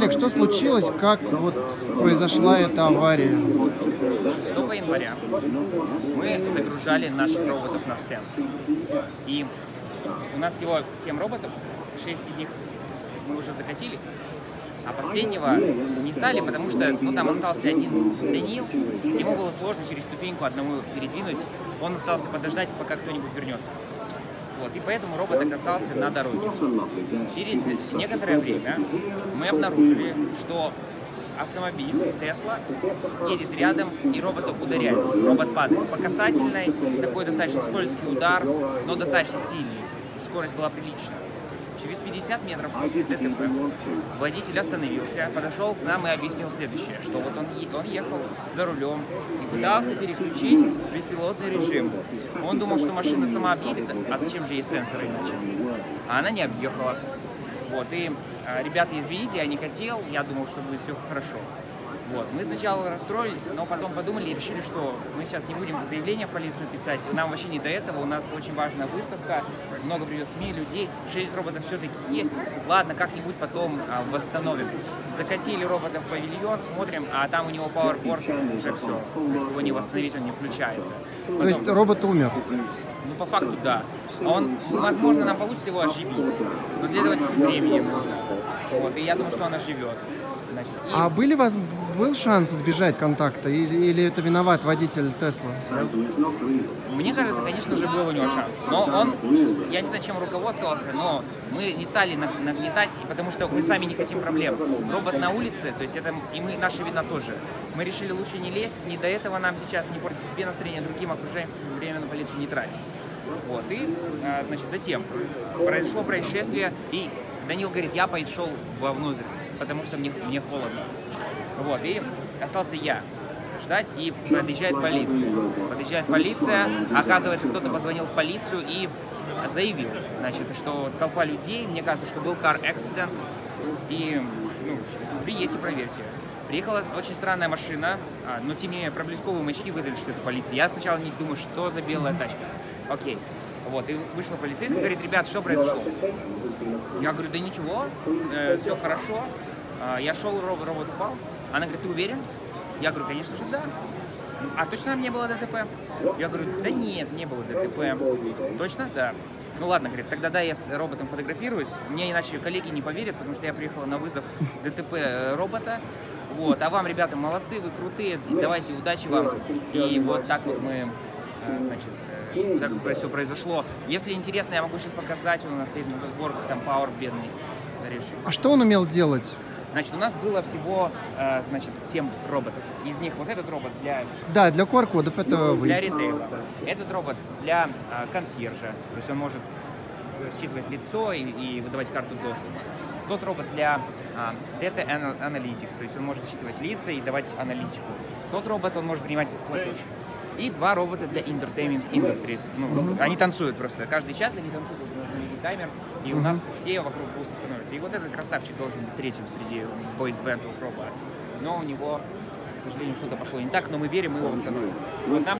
Олег, что случилось, как вот произошла эта авария? 6 января мы загружали наших роботов на стенд. И у нас всего 7 роботов, 6 из них мы уже закатили, а последнего не стали, потому что там остался один Даниил, ему было сложно через ступеньку одному передвинуть, он остался подождать, пока кто-нибудь вернется. Вот, и поэтому робот оказался на дороге. Через некоторое время мы обнаружили, что автомобиль Tesla едет рядом, и робота ударяет. Робот падает по касательной, такой достаточно скользкий удар, но достаточно сильный. Скорость была приличная. Через 50 метров после ДТП водитель остановился, подошел к нам и объяснил следующее, что вот он ехал за рулем и пытался переключить беспилотный режим. Он думал, что машина сама объедет, а зачем же ей сенсоры иначе? А она не объехала. Вот, и, ребята, извините, я не хотел, я думал, что будет все хорошо. Вот, мы сначала расстроились, но потом подумали и решили, что мы сейчас не будем заявление в полицию писать, нам вообще не до этого, у нас очень важная выставка, много придет СМИ, людей, 6 роботов все-таки есть, ладно, как-нибудь потом восстановим. Закатили роботов в павильон, смотрим, а там у него PowerPoint уже все, его не восстановить, он не включается. Потом... То есть робот умер? Ну, по факту, да. Он, возможно, нам получится его оживить, но для этого чуть времени нужно. Вот, и я думаю, что он оживет. Значит, и... А был шанс избежать контакта, или это виноват водитель Тесла? Мне кажется, конечно же, был у него шанс. Но он, я не знаю, чем руководствовался, но мы не стали нагнетать, потому что мы сами не хотим проблем. Робот на улице, то есть это и мы, наша вина тоже. Мы решили лучше не лезть, не до этого нам сейчас, не портить себе настроение, другим окружающим, время на полицию не тратить. Вот, и, значит, затем произошло происшествие, и Данил говорит, я пошел вовнутрь, потому что мне холодно. Вот, и остался я ждать, и подъезжает полиция. Подъезжает полиция, оказывается, кто-то позвонил в полицию и заявил, значит, что толпа людей, мне кажется, что был car accident, и, приедьте, проверьте. Приехала очень странная машина, но тем не менее проблесковые маячки выдали, что это полиция. Я сначала не думаю, что за белая тачка. Окей. Вот, и вышла полицейская, говорит, ребят, что произошло? Я говорю, да ничего, все хорошо. Я шел, робот упал. Она говорит, ты уверен? Я говорю, конечно же, да. А точно не было ДТП? Я говорю, да нет, не было ДТП. Точно? Да. Ну ладно, говорит, тогда я с роботом фотографируюсь. Мне иначе коллеги не поверят, потому что я приехала на вызов ДТП робота. Вот, а вам, ребята, молодцы, вы крутые, давайте, удачи вам. И вот так вот мы, значит, так вот все произошло. Если интересно, я могу сейчас показать, он у нас стоит на сборках, там Пауэр бедный. А что он умел делать? Значит, у нас было всего, 7 роботов. Из них вот этот робот для... Да, для QR-кодов это выяснилось. Для ритейла. Этот робот для консьержа. То есть он может считывать лицо и выдавать карту доступа. Тот робот для Data Analytics. То есть он может считывать лица и давать аналитику. Тот робот, он может принимать платеж. И 2 робота для Entertainment Industries. Они танцуют просто. Каждый час они танцуют. Таймер, и у нас все вокруг буса становятся. И вот этот красавчик должен быть третьим среди Boys Band of Robots. Но у него, к сожалению, что-то пошло не так, но мы верим, мы его восстановим. Вот нам